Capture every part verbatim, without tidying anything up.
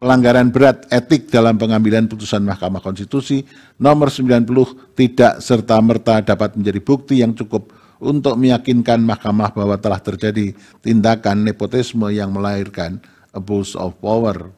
pelanggaran berat etik dalam pengambilan putusan Mahkamah Konstitusi nomor sembilan puluh tidak serta-merta dapat menjadi bukti yang cukup untuk meyakinkan Mahkamah bahwa telah terjadi tindakan nepotisme yang melahirkan abuse of power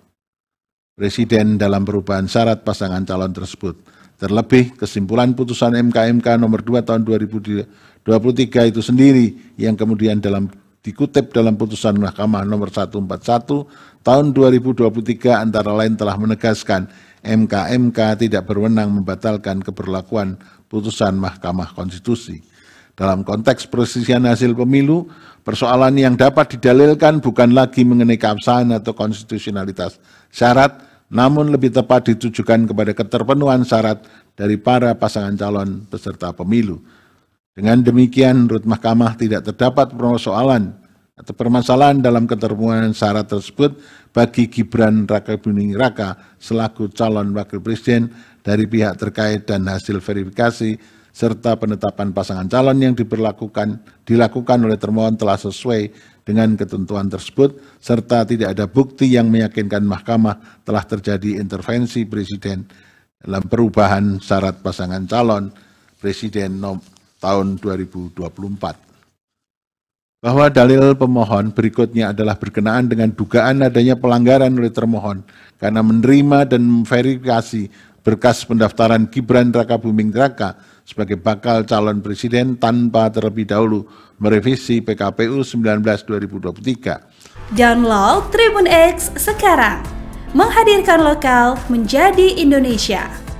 Presiden dalam perubahan syarat pasangan calon tersebut. Terlebih, kesimpulan putusan M K M K nomor dua tahun dua ribu dua puluh tiga itu sendiri yang kemudian dalam dikutip dalam putusan Mahkamah nomor seratus empat puluh satu tahun dua ribu dua puluh tiga antara lain telah menegaskan M K M K tidak berwenang membatalkan keberlakuan putusan Mahkamah Konstitusi. Dalam konteks perselisihan hasil pemilu, persoalan yang dapat didalilkan bukan lagi mengenai keabsahan atau konstitusionalitas syarat, namun lebih tepat ditujukan kepada keterpenuhan syarat dari para pasangan calon peserta pemilu. Dengan demikian, menurut Mahkamah tidak terdapat persoalan atau permasalahan dalam keterpenuhan syarat tersebut bagi Gibran Rakabuming Raka selaku calon wakil presiden dari pihak terkait dan hasil verifikasi serta penetapan pasangan calon yang diberlakukan dilakukan oleh termohon telah sesuai dengan ketentuan tersebut serta tidak ada bukti yang meyakinkan Mahkamah telah terjadi intervensi presiden dalam perubahan syarat pasangan calon presiden nomor tahun dua ribu dua puluh empat. Bahwa dalil pemohon berikutnya adalah berkenaan dengan dugaan adanya pelanggaran oleh termohon karena menerima dan memverifikasi berkas pendaftaran Gibran Rakabuming Raka sebagai bakal calon presiden tanpa terlebih dahulu merevisi P K P U sembilan belas dua ribu dua puluh tiga. Download Tribun X sekarang, menghadirkan lokal menjadi Indonesia.